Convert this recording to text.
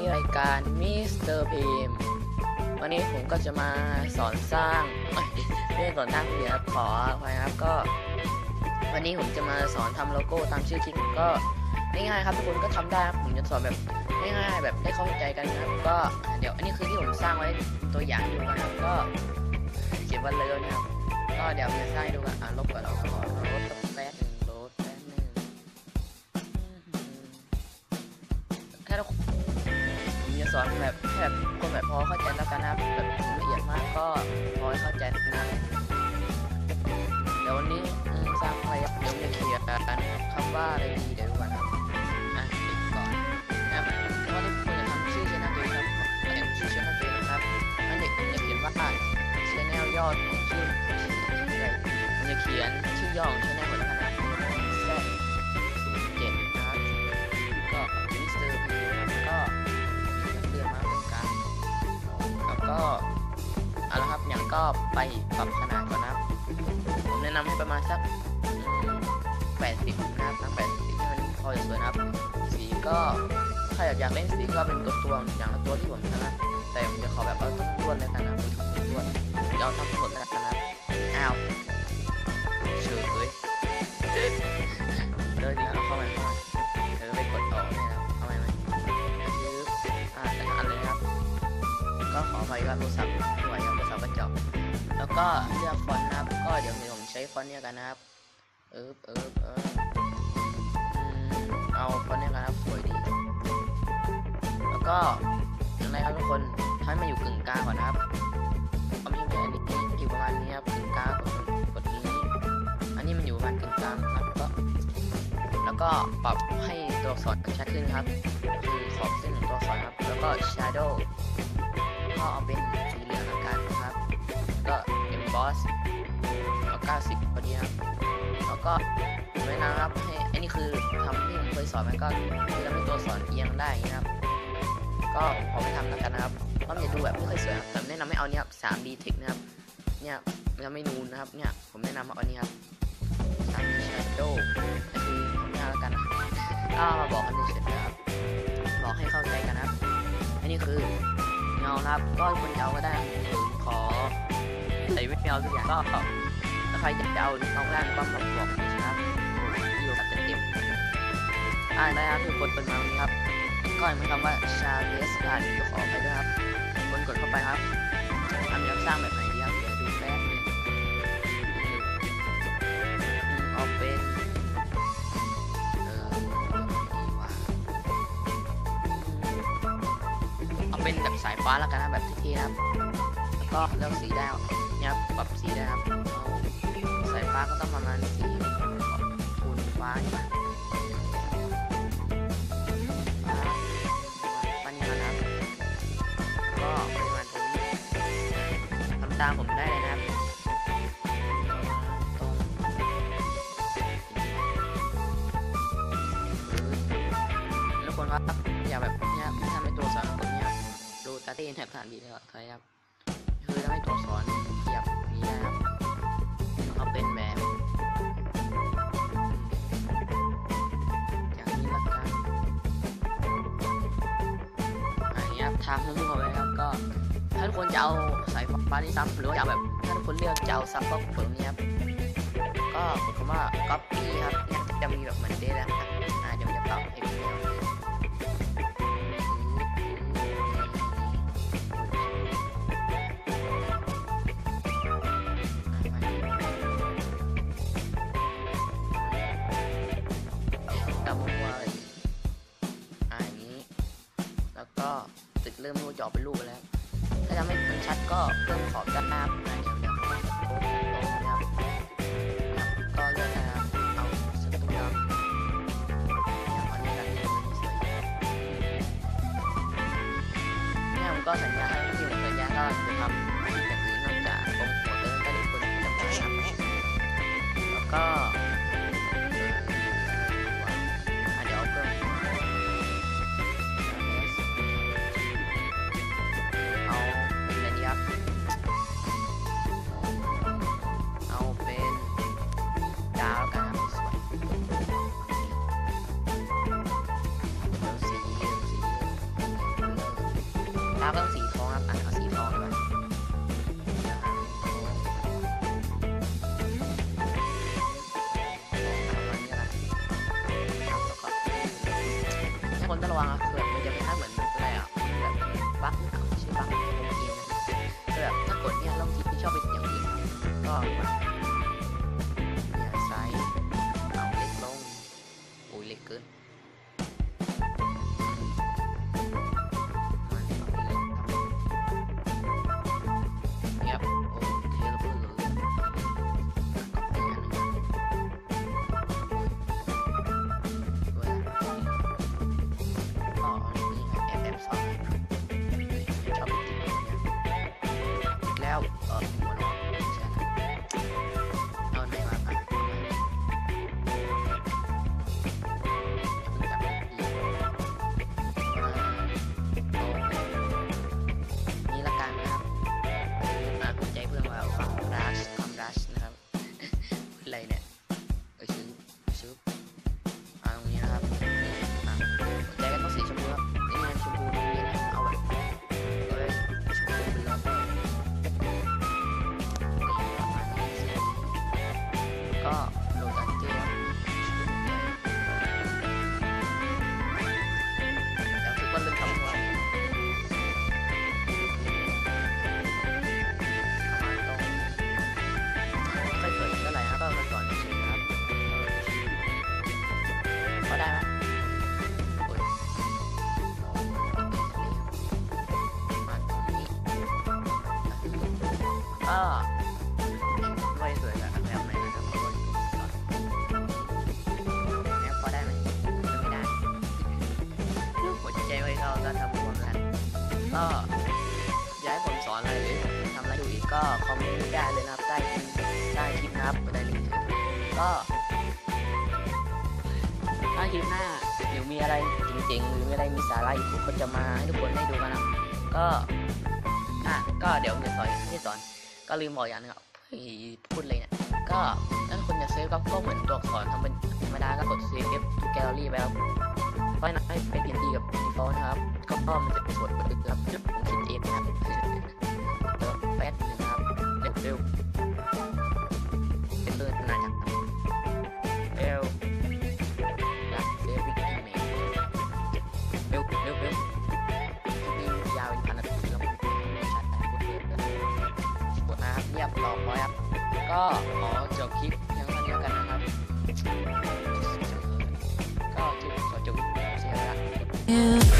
นี้รายการมิสเตอร์พีมวันนี้ผมก็จะมาสอนสร้างไม่สอนสร้างเดี๋ยวขออภัยครับก็วันนี้ผมจะมาสอนทำโลโก้ตามชื่อคลิปก็ง่ายๆครับทุกคนก็ทำได้ผมจะสอนแบบง่ายๆแบบได้เข้าใจกันครับก็เดี๋ยวอันนี้คือที่ผมสร้างไว้ตัวอย่างดูนะครับก็เขียนวันเร็วนะครับก็เดี๋ยวจะสร้างดูกันลบก่อนเราขอลบกับแป๊บนึงลบแป๊บนึงถ้าเราผมจะสอนแบบคนแบบพอเข้าใจแล้วกันนะแบบละเอียดมากก็พอเข้าใจนะเดี๋ยววันนี้สร้างอะไรเดี๋ยวจะเขียนคำว่าอะไรดีเดี๋ยวดูกันครับปิดก่อนนะครับก็ทุกคนจะทำชื่อช่องตัวเองครับชื่อช่องตัวเองครับอันนี้ผมจะเขียนว่าChannel ยอดของชื่ออะไรผมจะเขียนชื่อย่อของ Channel หมดแล้วนะครับแซ่บเจ็ดนะครับก็มิสเตอร์พีก็เลื่อนมาตรงกลางแล้วก็เอาละครับอย่างก็ไปปรับขนาดก่อนนะครับผมแนะนำให้ประมาณสัก80นะครับตั้ง80ให้มันพอจะสวยนะครับสีก็ถ้าอยากเล่นสีก็เป็นตัวอย่างละตัวที่ผมถนัดแต่ผมจะขอแบบเอาทุกตัวเลยกันนะทุกตัวจะเอาทั้งหมดเลยกันนะอ้าวเฉยเลยเดี๋ยวเอาเข้ามาเธอไปกดต่อเลยครับเข้ามาไหมยืดแต่ละอันเลยครับก็ขอไปว่าโทรศัพท์ไหวครับโทรศัพท์กระจกแล้วก็เลือกฟอนต์นะครับก็เดี๋ยวผมใช้ฟอนต์เนี่ยกันนะครับเอาฟอนต์เนี่ยกันครับสวยดีแล้วก็อะไรครับทุกคนให้มาอยู่กึ่งกลางก่อนนะครับเอาไม่ใช่อันนี้อยู่ประมาณนี้ครับกึ่งกลางกดนี้อันนี้มันอยู่ประมาณกึ่งกลางครับแล้วก็ปรับให้ตัวอักษรชัดขึ้นครับคือขอบเส้นของตัวอักษรครับแล้วก็ shadow ก็เอาเป็นสีเหลืองละกันครับก็ emboss เอา90พอดีครับแล้วก็ไว้นะครับให้อันนี้คือทำที่ผมเคยสอนมันก็คือทำให้ตัวอักษรเอียงได้นะครับก็พอไปทำแล้วกันนะครับก็จะดูแบบไม่ค่อยสวยแต่แนะนำให้เอาเนี้ยครับ 3D Text นะครับเนี่ยมันจะไม่นูนนะครับเนี่ยผมแนะนำเอาอันนี้ครับ 3D Shadow คือหน้าแล้วกันนะก็มาบอกกันเฉยๆนะครับบอกให้เข้าใจกันนะครับอันนี้คือเงาครับก็คนจะเอาก็ได้ผมขอใส่วิดเงาทุกอย่างก็ถ้าใครจะเอาตรงล่างก็มาบอกนะครับอยู่กับเต็มๆได้ครับทุกคนเป็นแบบนี้ครับก็เหมือนคำว่าชาเลสผ่านที่ขอไปด้วยครับคนกดเข้าไปครับทำยับสร้างแบบไหนดีครับเดี๋ยวดูแป๊บนึงเอาเป็นแบบสายฟ้าแล้วกันนะแบบที่ครับแล้วก็เลือกสีได้เนี่ยปรับสีได้ครับสายฟ้าก็ต้องประมาณสีโทนฟ้าอย่างนี้ตามผมได้เลยนะครับทุกคนครับอย่าแบบนี้ไม่ทำให้ตัวสอนแบบนี้ดูตาตีนแถบฐานดีเลยครับคือทำให้ตัวสอนเขียบนี้นะครับเอาเป็นแบบอย่างนี้ละกันอันนี้ครับทางมุมเอาไว้ครับก็ถ้าทุกคนจะเอาสายฟ้านี้ซ้ำหรือว่าจะเอาแบบถ้าทุกคนเลือกจะเอาซับก็กดนี้ครับก็กดคำว่า copy ครับเนี่ยจะมีแบบเหมือนเดิมนะครับเดี๋ยวจะปรับเองแล้วแต่ผมว่าอันนี้แล้วก็ติดเริ่มรูปจะออกเป็นรูปแล้วถ้าจะไม่มันชัดก็เพิ่มขอบด้านหน้าไปนะครับก็เลือกนะครับเอาสักตัวครับอย่างอันนี้กันนี่สวยเนี่ยผมก็สัญญาให้ที่ผมสัญญาก็จะทำอย่างอื่นนอกจากโปรโมทแล้วก็เด็กคนที่จะมาทำแล้วก็ ดาวก็ต้องสีทองครับอ่ะเอาสีทองดีกว่าถ้าคนจะระวังอ่ะเผื่อมันจะไปท่าเหมือนอะไรอ่ะแบบบั๊กไม่ใช่บั๊กในเกมนะแบบถ้ากดเนี่ยลองคิดที่ชอบเป็นอย่างนี้ก็เนี่ยไซส์เอาเล็กลงโอ้ยเล็กเกินไม่สวยแบบแนวไหนนะครับทุกคนแนวพอได้ไหมไม่ได้คือหัวใจไว้เราจะทำรวมกันก็อยากให้ผมสอนอะไรหรือทำอะไรดูอีกก็คอมเมนต์ได้เลยนะครับใต้คลิปนะครับได้ลิงก์ก็ถ้าคลิปหน้าหรือมีอะไรเจ๋งๆหรือมีอะไรมีสาระอีกผมก็จะมาให้ทุกคนได้ดูกันนะก็เดี๋ยวผมจะสอนที่สอนก็ลืมบอกอย่างนึงครับพูดเลยเนี่ยก็ถ้าคนอยากเซฟก็เหมือนตัวอักษรทำเป็นธรรมดาก็กด Save to Gallery ไปครับเพราะนั้นให้เป็นดีกับ Default นะครับก็มันจะเป็นส่วนประกอบครับจุดคิดเองนะครับแป๊ดนึงครับเร็วเป็นตัวขนาดจังเร็วนะเซฟวิกกี้เมย์เร็วนี่ยาวเป็นพันนาทีแล้วเรียบร้อยครับก็ขอจบคลิปยังเท่านี้กันนะครับก็จบคลิปเสียเวลา